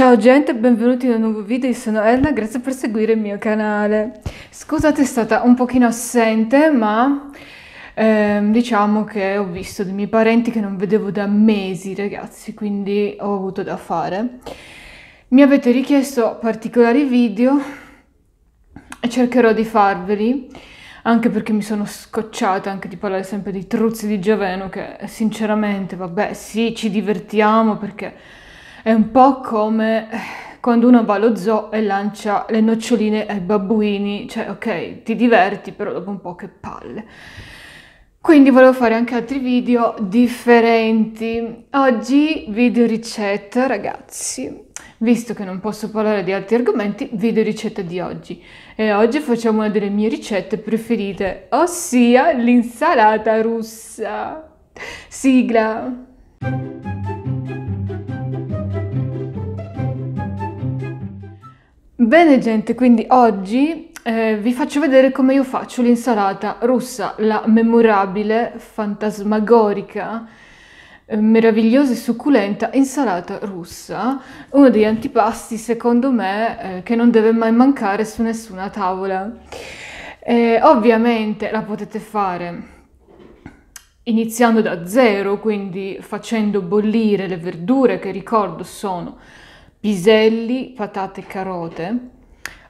Ciao gente, benvenuti in un nuovo video, io sono Elna, grazie per seguire il mio canale. Scusate, è stata un pochino assente, ma diciamo che ho visto dei miei parenti che non vedevo da mesi, ragazzi, quindi ho avuto da fare. Mi avete richiesto particolari video e cercherò di farveli, anche perché mi sono scocciata anche di parlare sempre di truzzi di Giaveno, che sinceramente, vabbè, sì, ci divertiamo perché è un po' come quando uno va allo zoo e lancia le noccioline ai babbuini, cioè ok, ti diverti, però dopo un po' che palle. Quindi volevo fare anche altri video differenti. Oggi video ricetta, ragazzi. Visto che non posso parlare di altri argomenti, video ricetta di oggi. E oggi facciamo una delle mie ricette preferite, ossia l'insalata russa. Sigla! Bene gente, quindi oggi vi faccio vedere come io faccio l'insalata russa, la memorabile, fantasmagorica, meravigliosa e succulenta insalata russa, uno degli antipasti secondo me che non deve mai mancare su nessuna tavola. Ovviamente la potete fare iniziando da zero, quindi facendo bollire le verdure, che ricordo sono piselli, patate e carote,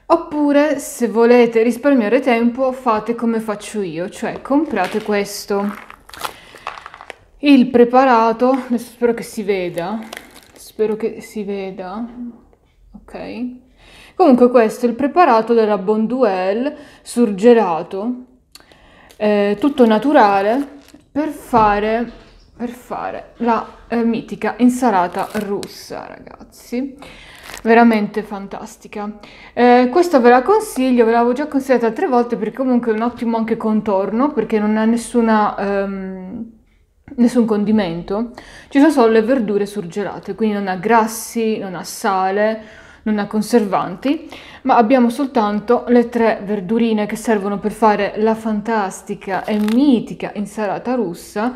oppure se volete risparmiare tempo fate come faccio io, cioè comprate questo, il preparato, adesso spero che si veda, ok, comunque questo è il preparato della Bonduelle, surgelato, tutto naturale, per fare la mitica insalata russa, ragazzi, veramente fantastica. Questa ve la consiglio, ve l'avevo già consigliata 3 volte perché comunque è un ottimo anche contorno, perché non ha nessun condimento, ci sono solo le verdure surgelate, quindi non ha grassi, non ha sale, non ha conservanti, ma abbiamo soltanto le 3 verdurine che servono per fare la fantastica e mitica insalata russa,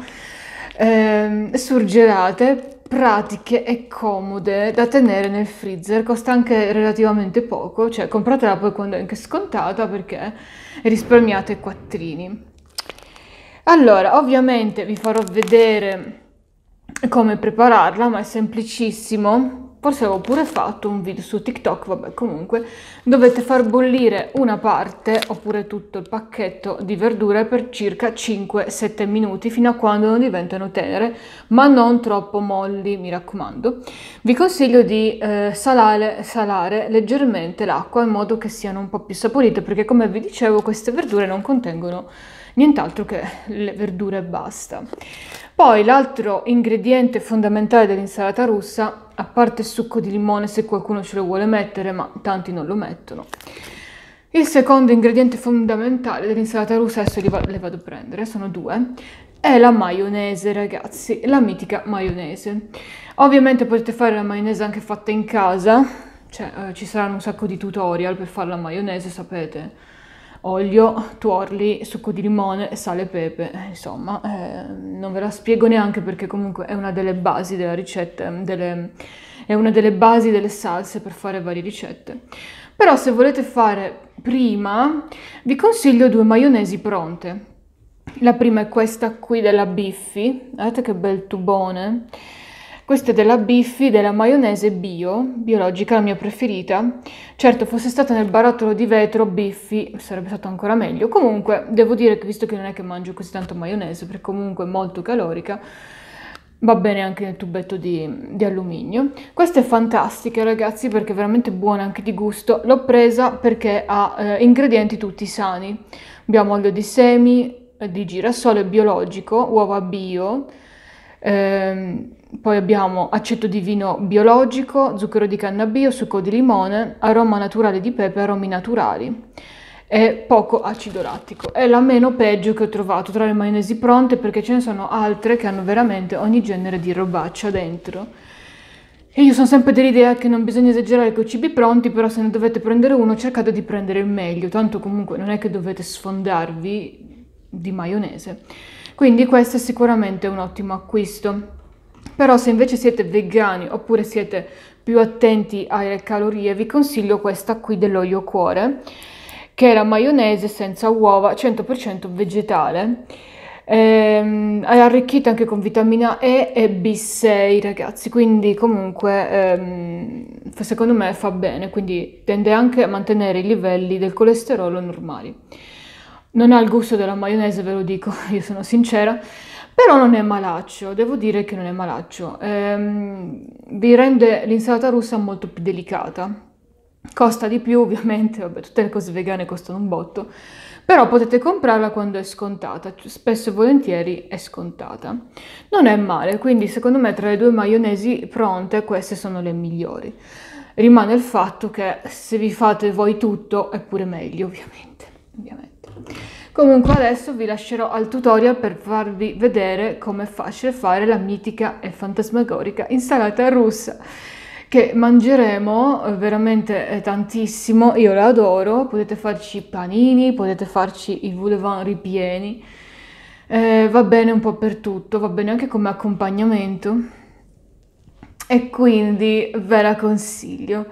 surgelate, pratiche e comode da tenere nel freezer. Costa anche relativamente poco, cioè compratela poi quando è anche scontata perché risparmiate i quattrini. Allora, ovviamente vi farò vedere come prepararla, ma è semplicissimo. Forse avevo pure fatto un video su TikTok, vabbè, comunque dovete far bollire una parte oppure tutto il pacchetto di verdure per circa 5-7 minuti fino a quando non diventano tenere, ma non troppo molli, mi raccomando. Vi consiglio di salare leggermente l'acqua in modo che siano un po' più saporite, perché come vi dicevo queste verdure non contengono nient'altro che le verdure e basta. Poi l'altro ingrediente fondamentale dell'insalata russa, a parte il succo di limone se qualcuno ce lo vuole mettere, ma tanti non lo mettono, il secondo ingrediente fondamentale dell'insalata russa, adesso le vado a prendere, sono 2, è la maionese, ragazzi, la mitica maionese. Ovviamente potete fare la maionese anche fatta in casa, cioè ci saranno un sacco di tutorial per fare la maionese, sapete, olio, tuorli, succo di limone, sale e pepe, insomma, non ve la spiego neanche perché comunque è una delle basi della ricetta, è una delle basi delle salse per fare varie ricette. Però se volete fare prima, vi consiglio 2 maionesi pronte. La prima è questa qui della Biffi, guardate che bel tubone. Questa è della Biffi, della maionese biologica, la mia preferita. Certo, fosse stata nel barattolo di vetro Biffi sarebbe stato ancora meglio. Comunque, devo dire che visto che non è che mangio così tanto maionese, perché comunque è molto calorica, va bene anche nel tubetto di alluminio. Questa è fantastica, ragazzi, perché è veramente buona anche di gusto. L'ho presa perché ha ingredienti tutti sani. Abbiamo olio di semi, di girasole biologico, uova bio, poi abbiamo aceto di vino biologico, zucchero di canna bio, succo di limone, aroma naturale di pepe, aromi naturali e poco acido lattico. È la meno peggio che ho trovato tra le maionesi pronte, perché ce ne sono altre che hanno veramente ogni genere di robaccia dentro. E io sono sempre dell'idea che non bisogna esagerare con i cibi pronti, però se ne dovete prendere uno cercate di prendere il meglio, tanto comunque non è che dovete sfondarvi di maionese. Quindi questo è sicuramente un ottimo acquisto. Però se invece siete vegani oppure siete più attenti alle calorie, vi consiglio questa qui dell'olio cuore, che è la maionese senza uova, 100% vegetale, è arricchita anche con vitamina E e B6, ragazzi, quindi comunque secondo me fa bene, quindi tende anche a mantenere i livelli del colesterolo normali. Non ha il gusto della maionese, ve lo dico, io sono sincera, però non è malaccio, devo dire che non è malaccio, vi rende l'insalata russa molto più delicata. Costa di più ovviamente, vabbè, tutte le cose vegane costano un botto, però potete comprarla quando è scontata, spesso e volentieri è scontata. Non è male, quindi secondo me tra le due maionesi pronte queste sono le migliori. Rimane il fatto che se vi fate voi tutto è pure meglio, ovviamente, ovviamente. Comunque adesso vi lascerò al tutorial per farvi vedere come è facile fare la mitica e fantasmagorica insalata russa, che mangeremo veramente tantissimo, io la adoro, potete farci i panini, potete farci i voulevant ripieni, va bene un po' per tutto, va bene anche come accompagnamento e quindi ve la consiglio.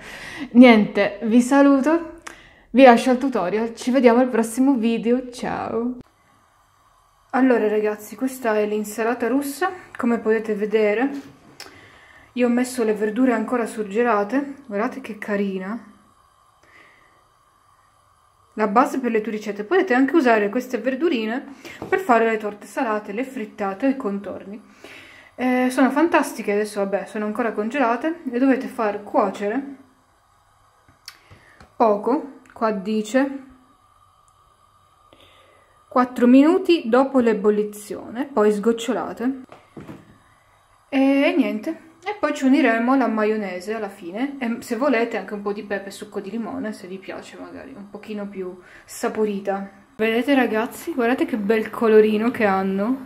Niente, vi saluto, vi lascio al tutorial, ci vediamo al prossimo video, ciao! Allora ragazzi, questa è l'insalata russa, come potete vedere. Io ho messo le verdure ancora surgelate, guardate che carina. La base per le tue ricette, potete anche usare queste verdurine per fare le torte salate, le frittate o i contorni. Sono fantastiche, adesso vabbè, sono ancora congelate, le dovete far cuocere poco, qua dice 4 minuti dopo l'ebollizione, poi sgocciolate. E niente. E poi ci uniremo la maionese alla fine e se volete anche un po' di pepe e succo di limone, se vi piace magari un pochino più saporita. Vedete ragazzi, guardate che bel colorino che hanno.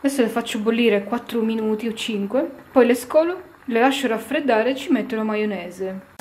Adesso le faccio bollire 4 minuti o 5, poi le scolo, le lascio raffreddare e ci metto la maionese.